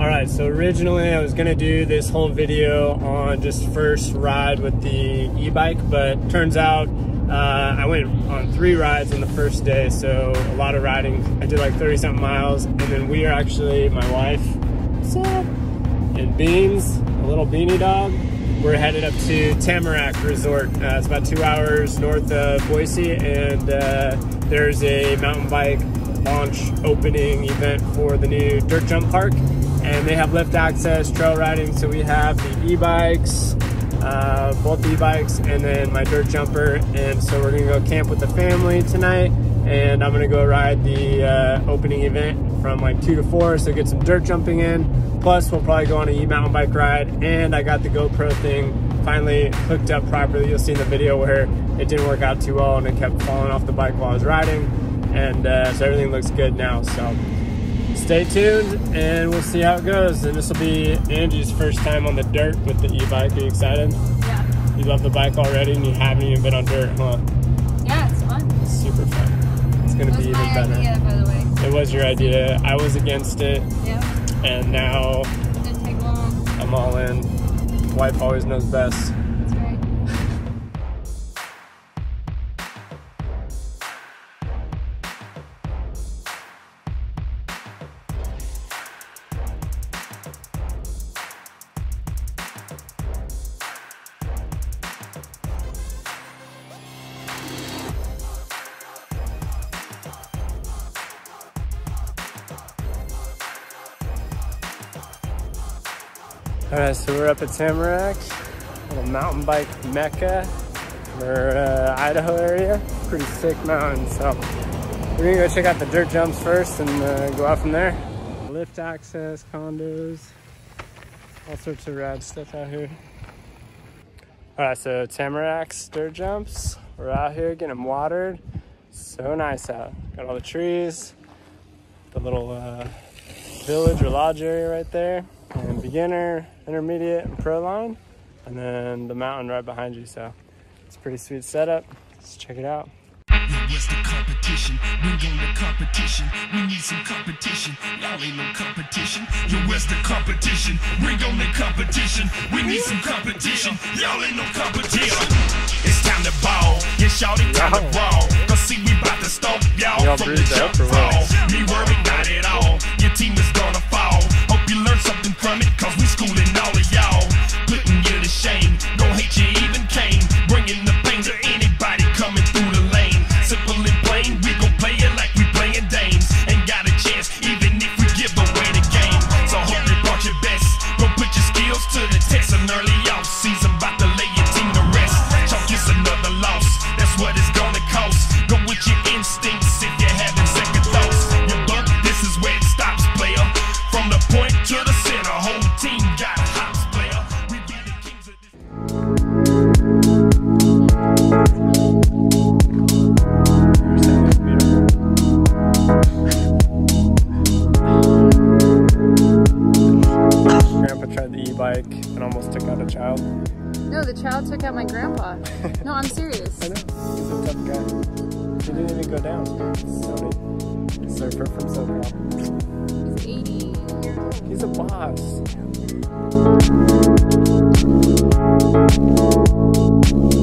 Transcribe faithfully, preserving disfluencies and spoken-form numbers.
Alright, so originally I was going to do this whole video on just first ride with the e-bike, but turns out uh, I went on three rides on the first day, so a lot of riding. I did like thirty something miles, and then we are actually, my wife, what's up? And Beans, a little beanie dog. We're headed up to Tamarack Resort. Uh, it's about two hours north of Boise, and uh, there's a mountain bike launch opening event for the new Dirt Jump Park, and they have lift access, trail riding, so we have the e-bikes, uh, both e-bikes, and then my dirt jumper, and so we're gonna go camp with the family tonight, and I'm gonna go ride the uh, opening event from like two to four, so get some dirt jumping in, plus we'll probably go on an e-mountain bike ride, and I got the GoPro thing finally hooked up properly. You'll see in the video where it didn't work out too well and it kept falling off the bike while I was riding, and uh, so everything looks good now, so stay tuned and we'll see how it goes. And this will be Angie's first time on the dirt with the e-bike. Are you excited? Yeah. You love the bike already and you haven't even been on dirt, huh? Yeah, it's fun. It's super fun. It's going to be even better. It was my idea, by the way. It was your idea. I was against it. Yeah. And now it didn't take long. I'm all in. Wife always knows best. Alright, so we're up at Tamarack, little mountain bike mecca for uh, Idaho area. Pretty sick mountain, so we're gonna go check out the dirt jumps first and uh, go out from there. Lift access, condos, all sorts of rad stuff out here. Alright, so Tamarack's dirt jumps. We're out here getting them watered. So nice out. Got all the trees, the little uh, village or lodge area right there. And beginner, intermediate, and pro line, and then the mountain right behind you. So it's a pretty sweet setup. Let's check it out. What's the competition? We on the competition. We need some competition. Y'all ain't no competition. Yo, where's the competition? We on the competition. We need some competition. Y'all ain't no competition. It's time to ball. Yeah, shout it time to roll. Cause see, we about to stomp y'all from the jump ball. Me worried not at all. Your team is gonna fall. Hope you learn something from it, cause we schooling all of y'all. Putting you to shame, don't hate you even came. Bringing the pain to anybody coming through the lane. Simple and plain, we gon' play it like we playing dames. Ain't got a chance, even if we give away the game. So hope you brought your best, go put your skills to the test. An early off season, bout to lay your team to rest. Chalk is another loss, that's what it's gonna cost. Go with your instincts if you're having second thoughts. Your buck, this is where it stops, player. From the point to the center, whole team got a hops player. We be the kings of this. Grandpa tried the e-bike and almost took out a child. No, the child took out my grandpa. No, I'm serious. I know. He's a tough guy. He didn't even go down. Sony. Surfer from Southern Alabama. He's a boss. Yeah.